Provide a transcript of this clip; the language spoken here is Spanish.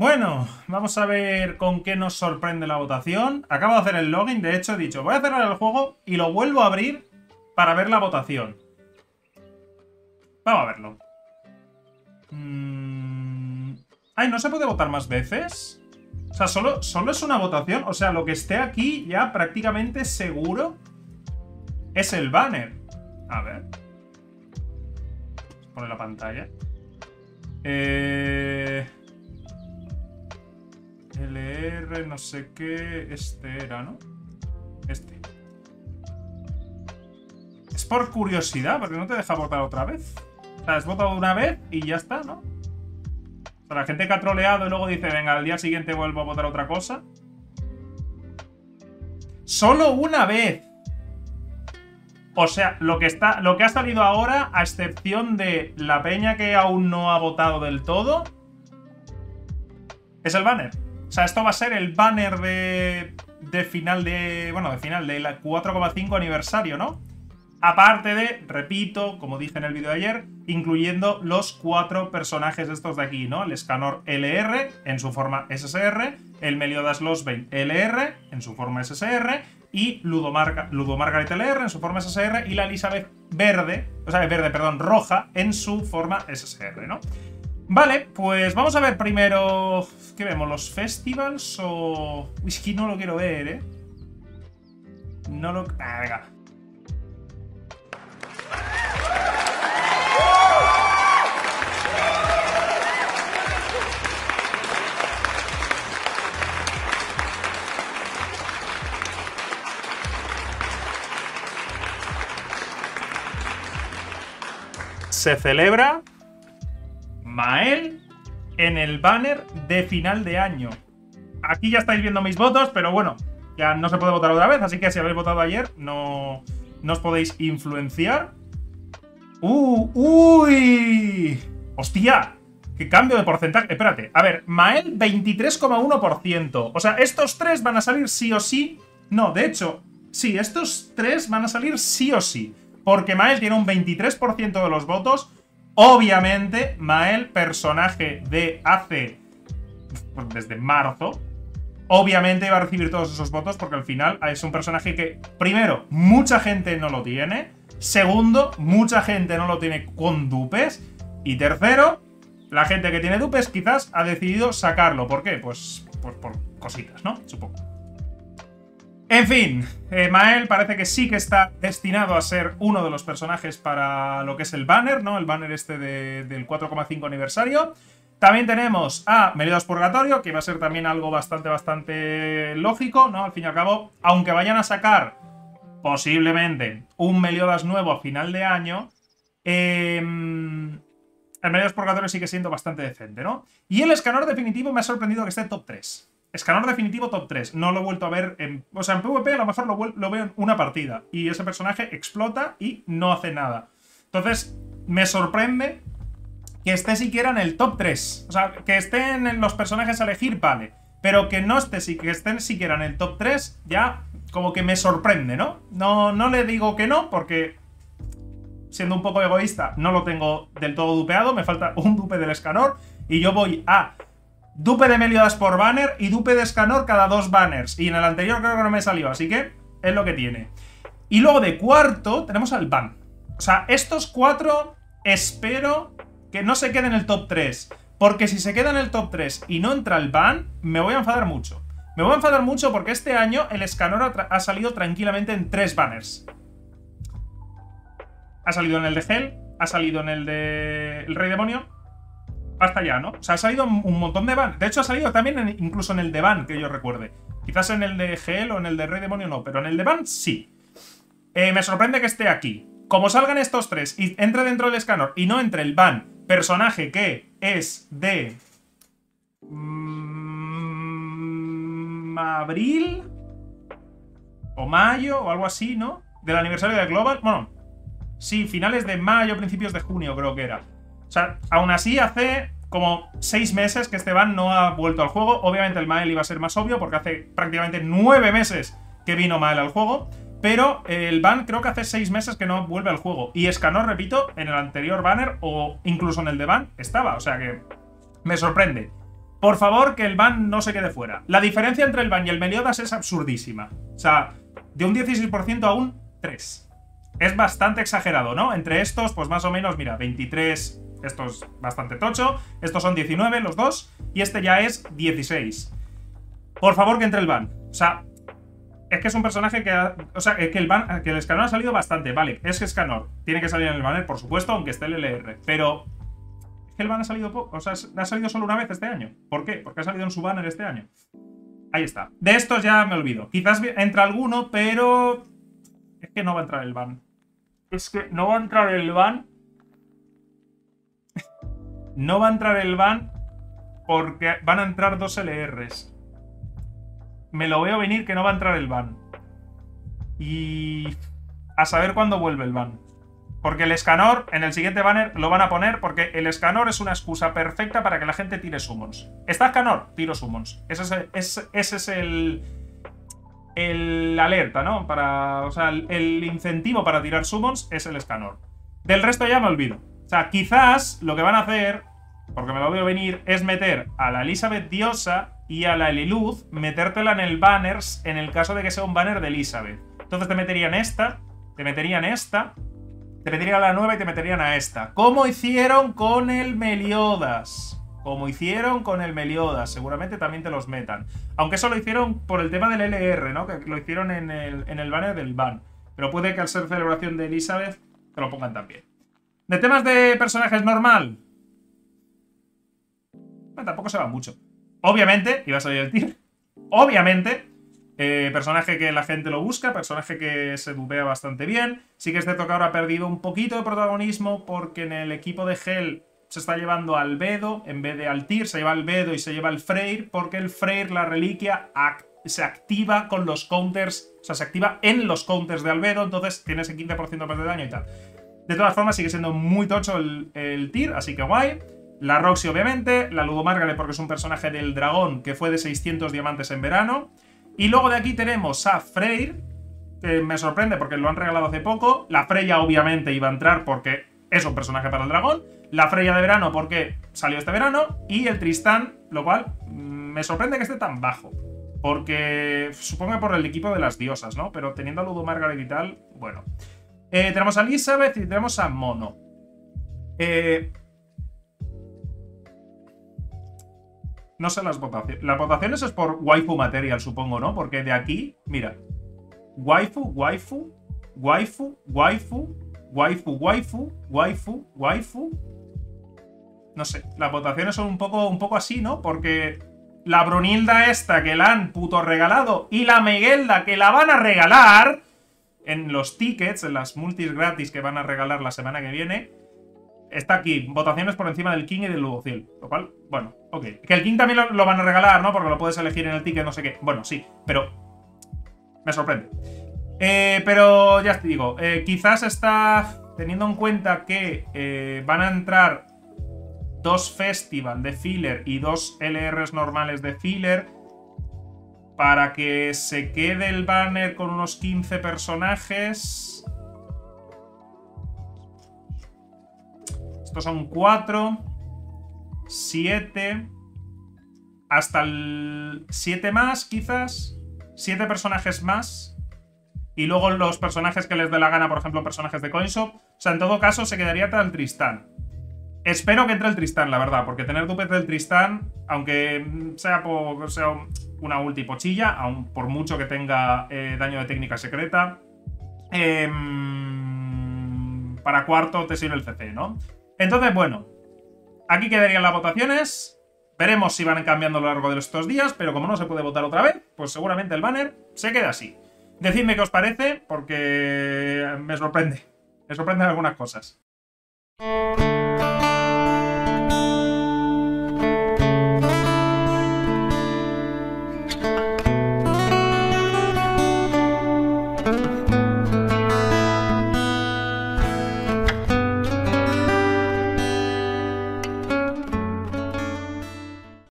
Bueno, vamos a ver con qué nos sorprende la votación. Acabo de hacer el login, de hecho he dicho, voy a cerrar el juego y lo vuelvo a abrir para ver la votación. Vamos a verlo. Ay, ¿no se puede votar más veces? O sea, solo es una votación. O sea, lo que esté aquí ya prácticamente seguro es el banner. A ver. Pone la pantalla. LR, no sé qué. Este era, ¿no? Este. Es por curiosidad, porque no te deja votar otra vez. O sea, has votado una vez y ya está, ¿no? O sea, la gente que ha troleado y luego dice, venga, al día siguiente vuelvo a votar otra cosa. ¡Solo una vez! O sea, lo que ha salido ahora, a excepción de la peña que aún no ha votado del todo, es el banner. O sea, esto va a ser el banner de final de... Bueno, de final del 4,5 aniversario, ¿no? Aparte de, repito, como dije en el vídeo de ayer, incluyendo los 4 personajes estos de aquí, ¿no? El Escanor LR, en su forma SSR, el Meliodas Losbane LR, en su forma SSR, y Ludo Margaret LR, en su forma SSR, y la Elizabeth verde, o sea, roja, en su forma SSR, ¿no? Vale, pues vamos a ver primero... ¿Qué vemos? ¿Los festivals o...? Es que no lo quiero ver, ¿eh? No lo... Ah, venga. Se celebra... Mael en el banner de final de año. Aquí ya estáis viendo mis votos, pero bueno, ya no se puede votar otra vez, así que si habéis votado ayer no os podéis influenciar. ¡Uy! ¡Hostia! ¡Qué cambio de porcentaje! Espérate, a ver, Mael 23,1%. O sea, estos tres van a salir sí o sí. No, de hecho, sí, estos tres van a salir sí o sí, porque Mael tiene un 23% de los votos. Obviamente, Mael, personaje de hace... Pues desde marzo. Obviamente iba a recibir todos esos votos porque al final es un personaje que, primero, mucha gente no lo tiene. Segundo, mucha gente no lo tiene con dupes. Y tercero, la gente que tiene dupes quizás ha decidido sacarlo. ¿Por qué? Pues por cositas, ¿no? Supongo. En fin, Mael parece que sí que está destinado a ser uno de los personajes para lo que es el banner, ¿no? El banner este del 4,5 aniversario. También tenemos a Meliodas Purgatorio, que va a ser también algo bastante lógico, ¿no? Al fin y al cabo, aunque vayan a sacar posiblemente un Meliodas nuevo a final de año, el Meliodas Purgatorio sigue siendo bastante decente, ¿no? Y el Escanor definitivo me ha sorprendido que esté top 3. Escanor definitivo top 3, no lo he vuelto a ver en... O sea, en PvP a lo mejor lo veo en una partida y ese personaje explota y no hace nada. Entonces, me sorprende que esté siquiera en el top 3. O sea, que estén los personajes a elegir, vale. Pero que no esté, que estén siquiera en el top 3, ya como que me sorprende, ¿no? No le digo que no, porque siendo un poco egoísta, no lo tengo del todo dupeado. Me falta un dupe del Escanor y yo voy a... Dupe de Meliodas por banner y dupe de Escanor cada 2 banners. Y en el anterior creo que no me salió, así que es lo que tiene. Y luego de cuarto tenemos al Ban. O sea, estos 4 espero que no se queden en el top 3. Porque si se queda en el top 3 y no entra el Ban, me voy a enfadar mucho. Me voy a enfadar mucho porque este año el Escanor ha salido tranquilamente en 3 banners. Ha salido en el de Cel, ha salido en el de El Rey Demonio. Hasta ya, ¿no? O sea, ha salido un montón de ban. De hecho, ha salido también incluso en el de Ban, que yo recuerde. Quizás en el de GL o en el de Rey Demonio no, pero en el de Ban sí. Me sorprende que esté aquí. Como salgan estos 3 y entre dentro del Escanor y no entre el Ban, personaje que es de... abril o mayo o algo así, ¿no? Del aniversario de Global. Bueno, sí, finales de mayo, principios de junio creo que era. O sea, aún así hace como 6 meses que este ban no ha vuelto al juego. Obviamente el Mael iba a ser más obvio porque hace prácticamente 9 meses que vino Mael al juego. Pero el ban creo que hace 6 meses que no vuelve al juego. Y Escanor, repito, en el anterior banner o incluso en el de ban estaba. O sea que me sorprende. Por favor, que el ban no se quede fuera. La diferencia entre el ban y el Meliodas es absurdísima. O sea, de un 16% a un 3. Es bastante exagerado, ¿no? Entre estos, pues más o menos, mira, 23... Esto es bastante tocho. Estos son 19, los dos. Y este ya es 16. Por favor, que entre el ban. O sea, es que es un personaje que... O sea, es que el Escanor ha salido bastante. Vale, es Escanor. Tiene que salir en el banner, por supuesto, aunque esté el LR. Pero... es que el ban ha salido poco. O sea, ha salido solo una vez este año. ¿Por qué? Porque ha salido en su banner este año. Ahí está. De estos ya me olvido. Quizás entra alguno, pero... es que no va a entrar el ban. Es que no va a entrar el ban... No va a entrar el ban porque van a entrar dos LRs. Me lo veo venir que no va a entrar el ban. Y a saber cuándo vuelve el ban. Porque el Escanor, en el siguiente banner, lo van a poner porque el Escanor es una excusa perfecta para que la gente tire summons. ¿Está Escanor? Tiro summons. Ese es el alerta, ¿no? Para, o sea, el incentivo para tirar summons es el Escanor. Del resto ya me olvido. O sea, quizás lo que van a hacer, porque me lo veo venir, es meter a la Elizabeth Diosa y a la Liluz, metértela en el banner, en el caso de que sea un banner de Elizabeth. Entonces te meterían esta, te meterían esta, te meterían a la nueva y te meterían a esta. Como hicieron con el Meliodas. Como hicieron con el Meliodas. Seguramente también te los metan. Aunque eso lo hicieron por el tema del LR, ¿no? Que lo hicieron en el banner del ban. Pero puede que al ser celebración de Elizabeth te lo pongan también. De temas de personajes normal. Bueno, tampoco se va mucho. Obviamente, iba a salir el tir. Obviamente, personaje que la gente lo busca, personaje que se dupea bastante bien. Sí que es cierto que ahora ha perdido un poquito de protagonismo porque en el equipo de Gel se está llevando a Albedo en vez de al tir. Se lleva Albedo y se lleva el Freyr porque el Freyr, la reliquia, se activa con los counters. O sea, se activa en los counters de Albedo, entonces tiene ese 15% más de daño y tal. De todas formas, sigue siendo muy tocho el tier, así que guay. La Roxy, obviamente. La Ludo Margaret, porque es un personaje del dragón que fue de 600 diamantes en verano. Y luego de aquí tenemos a Freyr, que me sorprende porque lo han regalado hace poco. La Freya, obviamente, iba a entrar porque es un personaje para el dragón. La Freya de verano, porque salió este verano. Y el Tristán, lo cual me sorprende que esté tan bajo. Porque supongo que por el equipo de las diosas, ¿no? Pero teniendo a Ludo Margaret y tal, bueno... tenemos a Elizabeth y tenemos a Mono. No sé las votaciones. Las votaciones es por waifu material, supongo, ¿no? Porque de aquí, mira. Waifu, waifu, waifu, waifu, waifu, waifu, waifu, waifu. No sé, las votaciones son un poco así, ¿no? Porque la Bronilda esta que la han puto regalado y la Miguelda que la van a regalar... en los tickets, en las multis gratis que van a regalar la semana que viene, está aquí, votaciones por encima del King y del Ludociel. Lo cual, bueno, ok. Que el King también lo van a regalar, ¿no? Porque lo puedes elegir en el ticket, no sé qué. Bueno, sí, pero me sorprende. Pero ya te digo, quizás está teniendo en cuenta que van a entrar dos Festival de filler y dos LRs normales de filler... para que se quede el banner con unos 15 personajes. Estos son 4, 7, hasta el 7 más quizás, 7 personajes más. Y luego los personajes que les dé la gana, por ejemplo, personajes de CoinShop. O sea, en todo caso se quedaría hasta el Tristán. Espero que entre el Tristán, la verdad, porque tener dupes del Tristán, aunque sea una ulti pochilla, aun por mucho que tenga daño de técnica secreta, para cuarto te sirve el CC, ¿no? Entonces, bueno, aquí quedarían las votaciones. Veremos si van cambiando a lo largo de estos días, pero como no se puede votar otra vez, pues seguramente el banner se queda así. Decidme qué os parece, porque me sorprende. Me sorprenden algunas cosas.